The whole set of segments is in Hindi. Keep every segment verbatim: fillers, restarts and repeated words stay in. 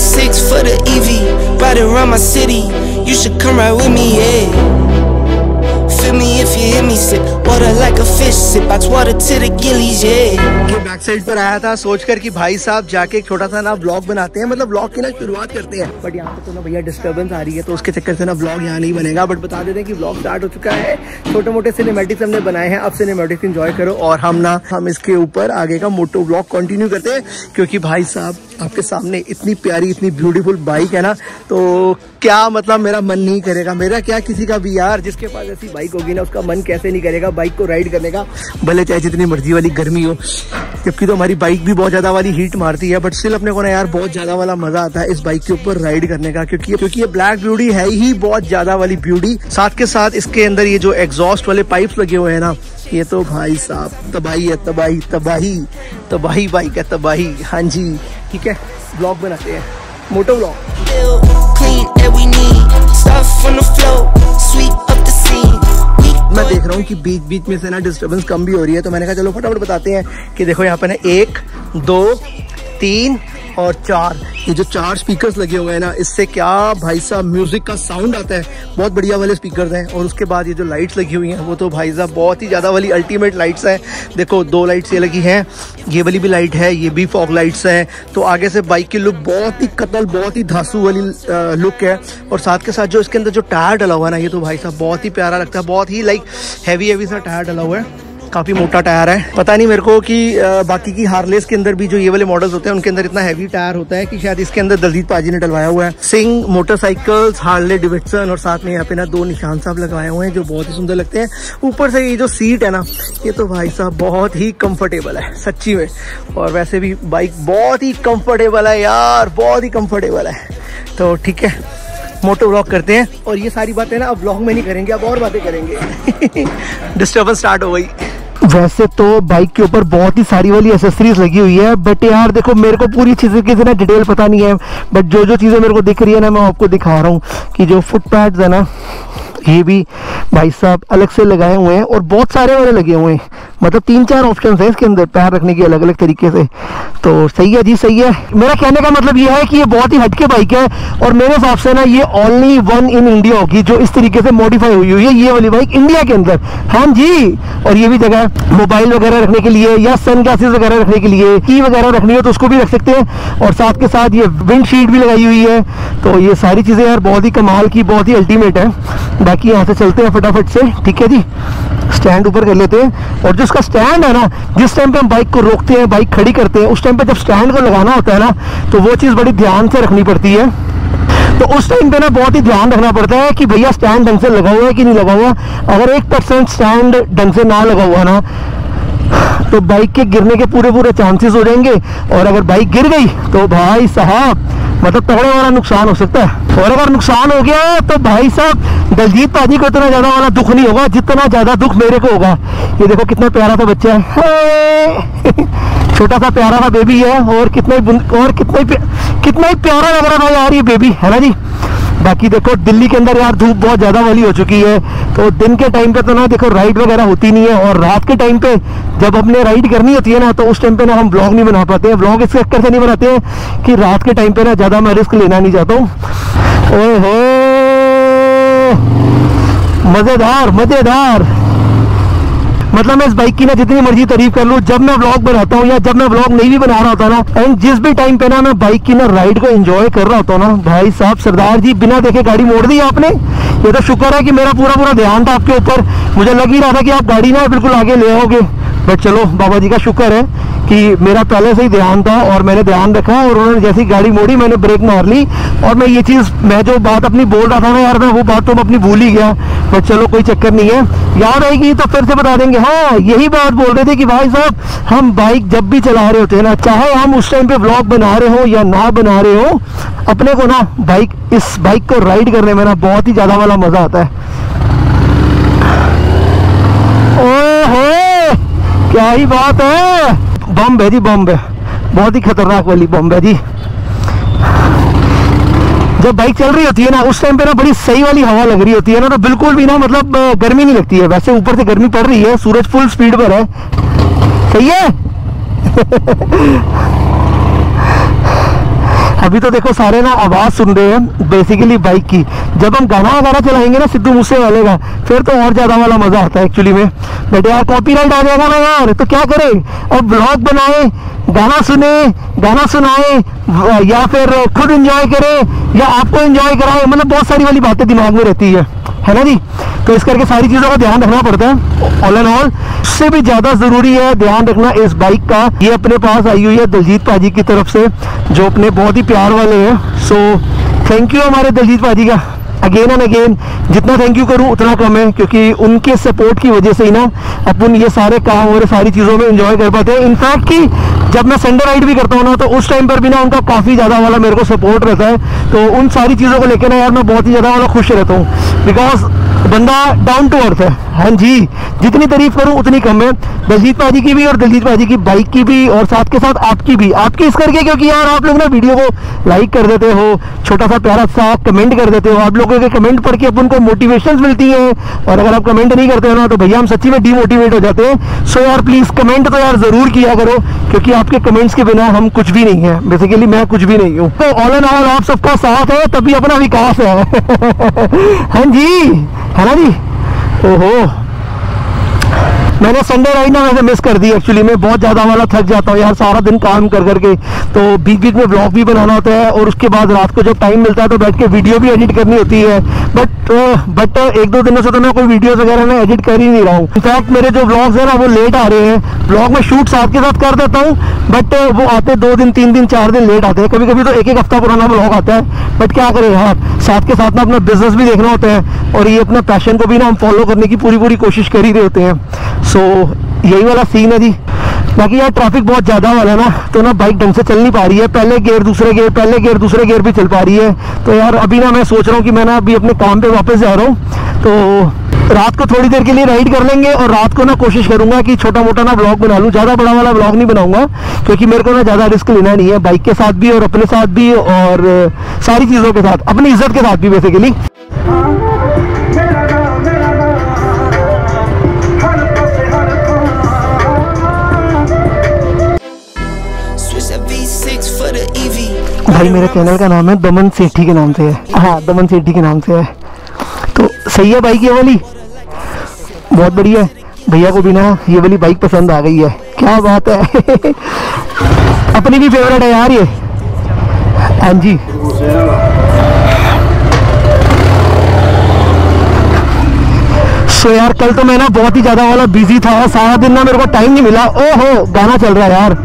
twenty-six for the E V, ride around my city, you should come right with me, yeah. Feel me if you hear me, sip water like a fish, sip out water to the gillies, yeah. मैं बैक साइड पर आया था सोचकर कि भाई साहब जाके एक छोटा सा ना ब्लॉग बनाते हैं, मतलब ब्लॉग की ना शुरुआत करते हैं, बट यहाँ पे तो ना भैया डिस्टर्बेंस आ रही है तो उसके चक्कर से ना ब्लॉग यहाँ नहीं बनेगा। बट बता देते हैं कि ब्लॉग स्टार्ट हो चुका है, छोटे मोटे सिनेमैटिक्स हमने बनाए हैं, अब सिनेमैटिक्स एंजॉय करो और हम ना हम इसके ऊपर आगे का मोटो ब्लॉग कंटिन्यू करते हैं, क्योंकि भाई साहब आपके सामने इतनी प्यारी इतनी ब्यूटीफुल बाइक है ना, तो क्या मतलब मेरा मन नहीं करेगा, मेरा क्या किसी का भी यार, जिसके पास ऐसी बाइक होगी ना उसका मन कैसे नहीं करेगा बाइक को राइड करने का, भले चाहे जितनी मर्जी वाली गर्मी हो। जबकि तो हमारी बाइक भी बहुत ज़्यादा वाली हीट मारती है, बट स्टिल अपने को ना यार बहुत ज़्यादा वाला मज़ा आता है इस बाइक के ऊपर राइड करने का, क्योंकि क्योंकि ये ब्लैक ब्यूटी है ही बहुत ज़्यादा वाली ब्यूटी, साथ के साथ इसके अंदर ये जो एग्जॉस्ट वाले पाइप्स लगे हुए हैं ना, ये तो भाई साहब तबाही है, तबाही तबाही तबाही बाइक है, तबाही। हाँ जी ठीक है, ब्लॉग बनाते हैं, मोटो ब्लॉग। मैं देख रहा हूँ कि बीच बीच में से ना डिस्टर्बेंस कम भी हो रही है, तो मैंने कहा चलो फटाफट बताते हैं कि देखो यहाँ पे ना एक दो तीन और चार, ये जो चार स्पीकर्स लगे हुए हैं ना, इससे क्या भाई साहब म्यूज़िक का साउंड आता है, बहुत बढ़िया वाले स्पीकर्स हैं। और उसके बाद ये जो लाइट्स लगी हुई हैं वो तो भाई साहब बहुत ही ज़्यादा वाली अल्टीमेट लाइट्स हैं। देखो दो लाइट्स ये लगी हैं, ये वाली भी लाइट है, ये भी फॉग लाइट्स हैं, तो आगे से बाइक की लुक बहुत ही कतल बहुत ही धांसू वाली लुक है। और साथ के साथ जो इसके अंदर जो टायर डला हुआ है ना, ये तो भाई साहब बहुत ही प्यारा लगता है, बहुत ही लाइक हैवी हैवी सा टायर डला हुआ है, काफ़ी मोटा टायर है। पता नहीं मेरे को कि बाकी की हार्लेस के अंदर भी जो ये वाले मॉडल्स होते हैं उनके अंदर इतना हैवी टायर होता है कि शायद इसके अंदर दलजीत पाजी ने डलवाया हुआ है। सिंह मोटरसाइकल्स, हार्ले डेविडसन और साथ में यहाँ पे ना दो निशान साहब लगाए हुए हैं जो बहुत ही सुंदर लगते हैं। ऊपर से ये जो सीट है ना, ये तो भाई साहब बहुत ही कम्फर्टेबल है सच्ची में, और वैसे भी बाइक बहुत ही कम्फर्टेबल है यार, बहुत ही कम्फर्टेबल है। तो ठीक है, मोटो ब्लॉग करते हैं, और ये सारी बातें ना अब ब्लॉग में नहीं करेंगे, अब और बातें करेंगे। डिस्टर्बेंस स्टार्ट हो गई। वैसे तो बाइक के ऊपर बहुत ही सारी वाली एसेसरीज लगी हुई है, बट यार देखो मेरे को पूरी चीज़ें की ना डिटेल पता नहीं है, बट जो जो चीज़ें मेरे को दिख रही है ना मैं आपको दिखा रहा हूँ कि जो फुट पैड्स है ना, ये भी भाई साहब अलग से लगाए हुए हैं और बहुत सारे वाले लगे हुए हैं, मतलब तीन चार ऑप्शन हैं इसके अंदर पैर रखने के अलग अलग तरीके से। तो सही है जी, सही है। मेरा कहने का मतलब ये है कि ये बहुत ही हटके बाइक है, और मेरे हिसाब से ना ये ओनली वन इन इंडिया होगी जो इस तरीके से मॉडिफाई हुई हुई है ये वाली बाइक इंडिया के अंदर। हाँ जी, और ये भी जगह मोबाइल वगैरह रखने के लिए या सन ग्लासेस वगैरह रखने के लिए, की वगैरह रखनी हो तो उसको भी रख सकते हैं, और साथ के साथ ये विंड शीट भी लगाई हुई है। तो ये सारी चीज़ें यार बहुत ही कमाल की, बहुत ही अल्टीमेट है। बाकी यहाँ से चलते हैं फटाफट से, ठीक है जी, स्टैंड ऊपर कर लेते हैं। और जो इसका स्टैंड है ना, जिस टाइम पे हम बाइक को रोकते हैं, बाइक खड़ी करते हैं, उस टाइम पे जब स्टैंड को लगाना होता है ना, तो वो चीज़ बड़ी ध्यान से रखनी पड़ती है। तो उस टाइम पे ना बहुत ही ध्यान रखना पड़ता है कि भैया स्टैंड ढंग से लगा हुआ है कि नहीं लगा हुआ। अगर एक परसेंट स्टैंड ढंग से ना लगा हुआ ना, तो बाइक के गिरने के पूरे पूरे चांसेस हो जाएंगे, और अगर बाइक गिर गई तो भाई साहब मतलब तगड़ा वाला नुकसान हो सकता है। और अगर नुकसान हो गया तो भाई साहब दलजीत पाजी को इतना ज़्यादा वाला दुख नहीं होगा जितना ज़्यादा दुख मेरे को होगा। ये देखो कितना प्यारा सा बच्चा है, छोटा सा प्यारा सा बेबी है, और कितना ही और कितना ही कितना ही प्यारा लग रहा था यार ये बेबी, है ना जी। बाकी देखो दिल्ली के अंदर यार धूप बहुत ज़्यादा वाली हो चुकी है, तो दिन के टाइम पे तो ना देखो राइड वगैरह होती नहीं है, और रात के टाइम पे जब हमने राइड करनी होती है ना, तो उस टाइम पे ना हम ब्लॉग नहीं बना पाते हैं। ब्लॉग इस चक्कर से नहीं बनाते हैं कि रात के टाइम पे ना ज़्यादा मैं रिस्क लेना नहीं चाहता हूँ। ओहो मज़ेदार मज़ेदार, मतलब मैं इस बाइक की ना जितनी मर्जी तारीफ कर लूँ, जब मैं ब्लॉग बनाता हूँ या जब मैं ब्लॉग नहीं भी बना रहा होता ना, एंड जिस भी टाइम पे ना मैं बाइक की ना राइड को एंजॉय कर रहा होता हूँ ना, भाई साहब सरदार जी बिना देखे गाड़ी मोड़ दी आपने। ये तो शुक्र है कि मेरा पूरा पूरा ध्यान था आपके ऊपर, मुझे लग ही रहा था कि आप गाड़ी ना बिल्कुल आगे ले आओगे, बट चलो बाबा जी का शुक्र है कि मेरा पहले से ही ध्यान था और मैंने ध्यान रखा, और उन्होंने जैसी गाड़ी मोड़ी मैंने ब्रेक मार ली। और मैं ये चीज़ मैं जो बात अपनी बोल रहा था ना यार, मैं वो बात तो मैं अपनी भूल ही गया, बट चलो कोई चक्कर नहीं है, याद आएगी तो फिर से बता देंगे। हाँ यही बात बोल रहे थे कि भाई साहब हम बाइक जब भी चला रहे होते हैं ना, चाहे हम उस टाइम पे ब्लॉग बना रहे हो या ना बना रहे हो, अपने को ना बाइक इस बाइक को राइड करने में ना बहुत ही ज़्यादा वाला मज़ा आता है। ओहो क्या ही बात है, बम है जी बम है, बहुत ही खतरनाक वाली बम है जी। जब बाइक चल रही होती है ना उस टाइम पे ना बड़ी सही वाली हवा लग रही होती है ना, तो बिल्कुल भी ना मतलब गर्मी नहीं लगती है। वैसे ऊपर से गर्मी पड़ रही है, सूरज फुल स्पीड पर है, सही है। अभी तो देखो सारे ना आवाज़ सुन रहे हैं बेसिकली बाइक की। जब हम गाना वगैरह चलाएंगे ना सिद्धू मूसे वाले का, फिर तो और ज़्यादा वाला मज़ा आता है एक्चुअली में। बट यार कॉपीराइट आ जाएगा ना यार, तो क्या करें, और ब्लॉग बनाए, गाना सुने, गाना सुनाए, या फिर खुद इंजॉय करें या आपको इंजॉय कराएं, मतलब बहुत सारी वाली बातें दिमाग में रहती है, है ना जी। तो इस करके सारी चीज़ों का ध्यान रखना पड़ता है। ऑल एंड ऑल उससे भी ज़्यादा ज़रूरी है ध्यान रखना इस बाइक का। ये अपने पास आई हुई है दलजीत पाजी की तरफ से, जो अपने बहुत ही प्यार वाले हैं। सो थैंक यू हमारे दलजीत पाजी का अगेन एंड अगेन। जितना थैंक यू करूँ उतना कम है, क्योंकि उनके सपोर्ट की वजह से ही ना अपन ये सारे काम और सारी चीज़ों में इंजॉय कर पाते हैं। इनफैक्ट कि जब मैं संडे राइड भी करता हूँ ना, तो उस टाइम पर भी ना उनका काफ़ी ज़्यादा वाला मेरे को सपोर्ट रहता है। तो उन सारी चीज़ों को लेकर ना यार मैं बहुत ही ज़्यादा वाला खुश रहता हूँ, बिकॉज बंदा डाउन टू अर्थ है। हाँ जी, जितनी तारीफ करूँ उतनी कम है दलजीत पाजी की भी, और दलजीत पाजी की बाइक की भी, और साथ के साथ आपकी भी। आपकी इस करके क्योंकि यार आप लोग ना वीडियो को लाइक कर देते हो, छोटा सा प्यारा सा कमेंट कर देते हो। आप लोगों के कमेंट पढ़ के अपन को मोटिवेशन मिलती है, और अगर आप कमेंट नहीं करते हो ना तो भैया हम सच्ची में डीमोटिवेट हो जाते हैं। सो यार प्लीज़ कमेंट तो यार ज़रूर किया करो, क्योंकि आपके कमेंट्स के बिना हम कुछ भी नहीं है, बेसिकली मैं कुछ भी नहीं हूँ। तो ऑल एंड ऑल आप सबका साथ है तभी अपना विकास है। हाँ जी, है ना जी। ओहो, मैंने संडे राइड ना वैसे मिस कर दी एक्चुअली मैं, बहुत ज़्यादा वाला थक जाता हूँ यार सारा दिन काम कर करके। तो बीच बीच में ब्लॉग भी बनाना होता है, और उसके बाद रात को जब टाइम मिलता है तो बैठ के वीडियो भी एडिट करनी होती है। बट बट एक दो दिनों से तो मैं कोई वीडियोस वगैरह मैं एडिट कर ही नहीं रहा हूँ। इनफैक्ट मेरे जो ब्लॉग्स हैं ना वो लेट आ रहे हैं। ब्लॉग में शूट साथ के साथ कर देता हूँ, बट वो आते दो दिन तीन दिन चार दिन लेट आते हैं, कभी कभी तो एक एक हफ्ता पुराना ब्लॉग आता है। बट क्या करें यार, साथ के साथ ना अपना बिजनेस भी देखना होता है, और ये अपना पैशन को भी ना हम फॉलो करने की पूरी पूरी कोशिश कर ही रहे होते हैं। सो यही वाला सीन है जी। बाकी यार ट्रैफिक बहुत ज़्यादा वाला ना, तो ना बाइक ढंग से चल नहीं पा रही है, पहले गेयर दूसरे गेयर पहले गेयर दूसरे गेयर भी चल पा रही है। तो यार अभी ना मैं सोच रहा हूँ कि मैं ना अभी अपने काम पे वापस जा रहा हूँ, तो रात को थोड़ी देर के लिए राइड कर लेंगे, और रात को ना कोशिश करूँगा कि छोटा मोटा ना ब्लॉग बना लूँ। ज़्यादा बड़ा वाला ब्लॉग नहीं बनाऊँगा, क्योंकि मेरे को ना ज़्यादा रिस्क लेना नहीं है, बाइक के साथ भी और अपने साथ भी और सारी चीज़ों के साथ, अपनी इज्जत के साथ भी बेसिकली। भाई मेरे चैनल का नाम है दमन सेठी के नाम से है, हाँ दमन सेठी के नाम से है। तो सही है बाइक ये वाली, बहुत बढ़िया है। भैया को भी ना ये वाली बाइक पसंद आ गई है, क्या बात है। अपनी भी फेवरेट है यार ये। हाँ जी, सो so यार कल तो मैं ना बहुत ही ज़्यादा वाला बिजी था, सारा दिन ना मेरे को टाइम नहीं मिला। ओहो गाना चल रहा है यार,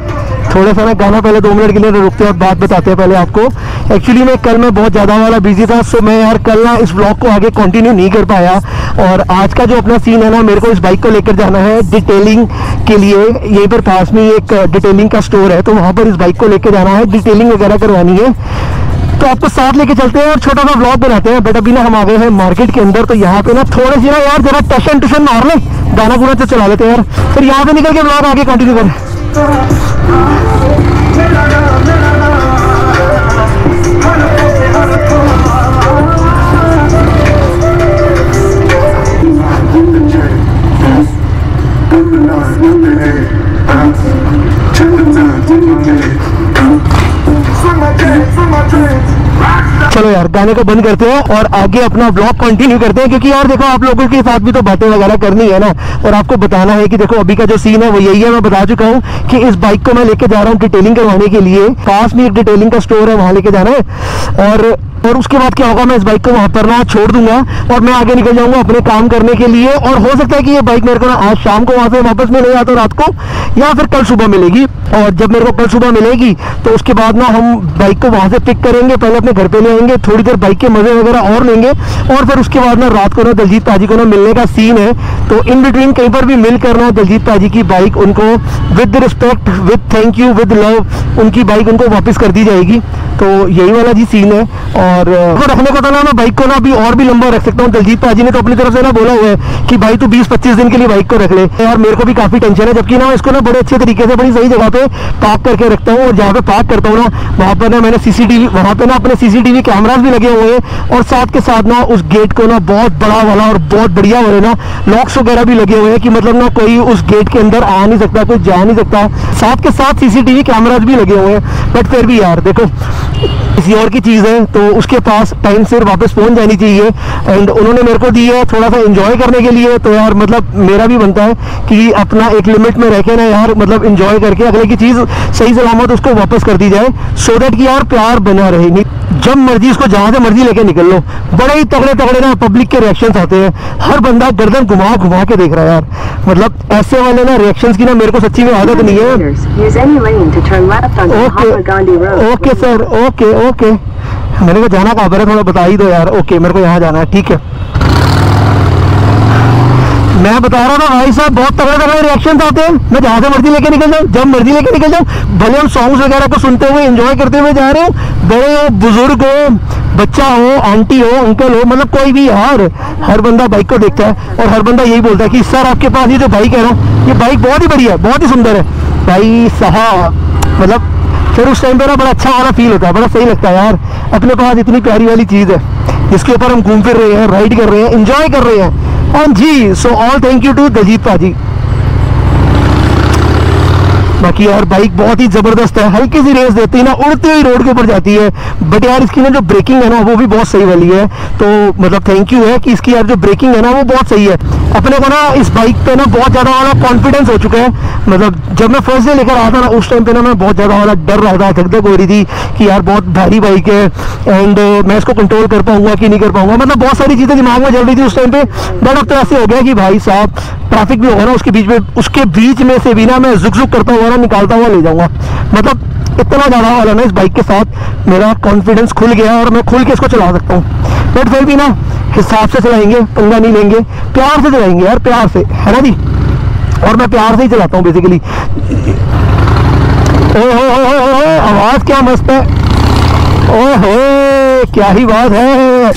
थोड़ा सा ना गाना पहले दो मिनट के लिए रुकते हैं और बात बताते हैं पहले आपको। एक्चुअली मैं कल मैं बहुत ज़्यादा वाला बिजी था, सो मैं यार कल ना इस ब्लॉग को आगे कंटिन्यू नहीं कर पाया। और आज का जो अपना सीन है ना, मेरे को इस बाइक को लेकर जाना है डिटेलिंग के लिए। यहीं पर पास में एक डिटेलिंग का स्टोर है, तो वहाँ पर इस बाइक को लेकर जाना है, डिटेलिंग वगैरह करवानी है। तो आपको साथ लेके चलते हैं और छोटा सा ब्लॉग बनाते हैं। बट अभी ना हम आ गए हैं मार्केट के अंदर, तो यहाँ पे ना थोड़े से ना यार जरा टशन टशन मार लें, गाना गुना तो चला लेते हैं यार, फिर यहाँ पे निकल के ब्लॉग आगे कंटिन्यू करें। चलो यार गाने को बंद करते हैं और आगे अपना ब्लॉग कंटिन्यू करते हैं, क्योंकि यार देखो आप लोगों के साथ भी तो बातें वगैरह करनी है ना, और आपको बताना है कि देखो अभी का जो सीन है वो यही है। मैं बता चुका हूँ कि इस बाइक को मैं लेके जा रहा हूँ डिटेलिंग करवाने के लिए, पास में एक डिटेलिंग का स्टोर है वहाँ लेके जाना है। और और उसके बाद क्या होगा, मैं इस बाइक को वहाँ पर ना छोड़ दूंगा और मैं आगे निकल जाऊंगा अपने काम करने के लिए। और हो सकता है कि ये बाइक मेरे को ना आज शाम को वहाँ से वापस मिल जाए, तो रात को, या फिर कल सुबह मिलेगी। और जब मेरे को कल सुबह मिलेगी तो उसके बाद ना हम बाइक को वहाँ से पिक करेंगे, पहले अपने घर पे ले आएंगे, थोड़ी देर बाइक के मज़े वगैरह और लेंगे, और फिर उसके बाद ना रात को ना दलजीत पाजी को ना मिलने का सीन है। तो इन बिटवीन कहीं पर भी मिल कर ना दलजीत पाजी की बाइक उनको with respect, with thank you, with love उनकी बाइक उनको वापस कर दी जाएगी। तो यही वाला जी सीन है। और तो रखने को तो ना मैं बाइक को ना अभी और भी लंबा रख सकता हूँ। दलजीत पाजी ने तो अपनी तरफ से ना बोला हुआ है कि भाई तू बीस पच्चीस दिन के लिए बाइक को रख ले। यार मेरे को भी काफ़ी टेंशन है, जबकि ना इसको ना बड़े अच्छे तरीके से बड़ी सही जगह पे पार्क करके रखता हूँ, और जहाँ पे पार्क करता हूँ ना वहाँ पर ना मैंने सीसीटीवी वहाँ पर ना अपने सीसीटीवी कैमराज भी लगे हुए हैं, और साथ के साथ ना उस गेट को ना बहुत बड़ा वाला और बहुत बढ़िया वाले ना लॉक्स वगैरह भी लगे हुए हैं कि मतलब ना कोई उस गेट के अंदर आ नहीं सकता, कोई जा नहीं सकता। साथ के साथ सीसीटीवी कैमराज भी लगे हुए हैं। बट फिर भी यार देखो किसी और की चीज़ है तो उसके पास टाइम से वापस पहुंच जानी चाहिए। एंड उन्होंने मेरे को दी है थोड़ा सा एंजॉय करने के लिए, तो यार मतलब मेरा भी बनता है कि अपना एक लिमिट में रह के ना यार मतलब एंजॉय करके अगले की चीज़ सही सलामत उसको वापस कर दी जाए, सो देट कि यार प्यार बना रहे। नहीं जब मर्जी उसको जहाँ से मर्जी लेके निकल लो। बड़े ही तगड़े तगड़े ना पब्लिक के रिएक्शंस आते हैं, हर बंदा गर्दन घुमा घुमा के देख रहा है यार, मतलब ऐसे वाले ना रिएक्शंस की ना मेरे को सच्ची में आदत नहीं है। Okay okay sir, okay okay मैंने कहा जाना कहाँ पर है थोड़ा बता ही दो यार। ओके मेरे को यहाँ जाना है, ठीक है। मैं बता रहा था भाई साहब बहुत तगड़े तगड़े रिएक्शन आते हैं, मैं जहाँ से मर्जी लेके निकल जाऊँ, जब मर्जी लेके निकल जाऊँ, भले हम सॉन्ग्स वगैरह को सुनते हुए एंजॉय करते हुए जा रहे हो, बड़े हो बुजुर्ग हो बच्चा हो आंटी हो अंकल हो, मतलब कोई भी यार हर बंदा बाइक को देखता है और हर बंदा यही बोलता है कि सर आपके पास ये जो बाइक है ना ये बाइक बहुत ही बढ़िया है, बहुत ही सुंदर है भाई साहब। मतलब फिर उस टाइम पर ना बड़ा अच्छा वाला फील होता है, बड़ा सही लगता है यार अपने पास इतनी प्यारी वाली चीज़ है जिसके ऊपर हम घूम फिर रहे हैं, राइड कर रहे हैं, इंजॉय कर रहे हैं। And जी so all thank you to Daljit paaji. बाकी यार बाइक बहुत ही जबरदस्त है, हल्की सी रेस देती है ना उड़ते हुई रोड के ऊपर जाती है, बट यार इसकी ना जो ब्रेकिंग है ना वो भी बहुत सही वाली है, तो मतलब थैंक यू है कि इसकी यार जो ब्रेकिंग है ना वो बहुत सही है। अपने को ना इस बाइक पे ना बहुत ज़्यादा वाला कॉन्फिडेंस हो चुका है, मतलब जब मैं फर्स्ट डे लेकर आया था ना उस टाइम पे ना मैं बहुत ज़्यादा वाला डर रहा था, धक धक हो रही थी कि यार बहुत भारी बाइक है एंड मैं इसको कंट्रोल कर पाऊंगा कि नहीं कर पाऊंगा, मतलब बहुत सारी चीज़ें दिमाग में चल रही थी उस टाइम पे। बट अब तो ऐसे हो गया कि भाई साहब ट्रैफिक भी होगा ना उसके बीच में उसके बीच में से भी ना मैं झुक झुक करता हुआ ना निकालता हुआ ले जाऊँगा, मतलब इतना ज़्यादा वाला ना इस बाइक के साथ मेरा कॉन्फिडेंस खुल गया और मैं खुल के इसको चला सकता हूँ। बट फिर भी ना हिसाब से चलाएंगे, पंगा नहीं लेंगे, प्यार से चलाएंगे यार, प्यार से, है ना जी। और मैं प्यार से ही चलाता हूँ बेसिकली। ओहो आवाज़ क्या मस्त है, ओहो क्या ही बात है।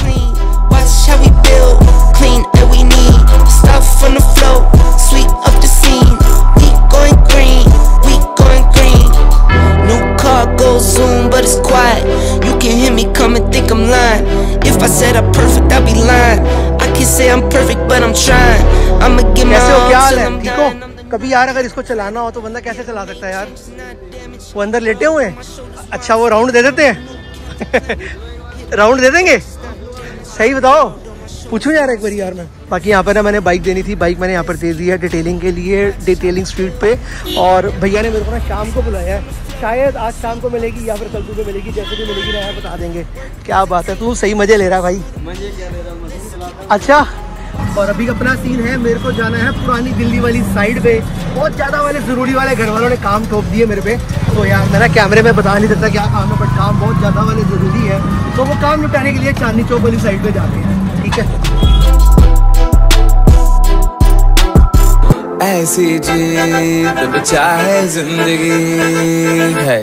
कभी यार अगर इसको चलाना हो तो बंदा कैसे चला सकता है यार, वो अंदर लेटे हुए हैं। अच्छा वो राउंड दे देते हैं राउंड दे देंगे, सही बताओ पूछूं यार एक बार यार मैं। बाकी यहाँ पर ना मैंने बाइक देनी थी, बाइक मैंने यहाँ पर दे दी है डिटेलिंग के लिए, डिटेलिंग स्ट्रीट पे, और भैया ने मेरे को ना शाम को बुलाया है, शायद आज शाम को मिलेगी या फिर कल को मिलेगी, जैसे भी मिलेगी ना यार बता देंगे। क्या बात है, तू सही मज़े ले रहा भाई, मज़े क्या ले रहा। अच्छा और अभी अपना सीन है, मेरे को जाना है पुरानी दिल्ली वाली साइड पे, बहुत ज़्यादा वाले ज़रूरी वाले घर वालों ने काम थोप दिए मेरे पे, तो यार मेरा कैमरे में बता नहीं देता क्या काम है, बट काम बहुत ज़्यादा वाले ज़रूरी है, तो वो काम निपटाने के लिए चांदनी चौक वाली साइड पे जाते हैं, ठीक है। ऐसी जीत बचा है जिंदगी है।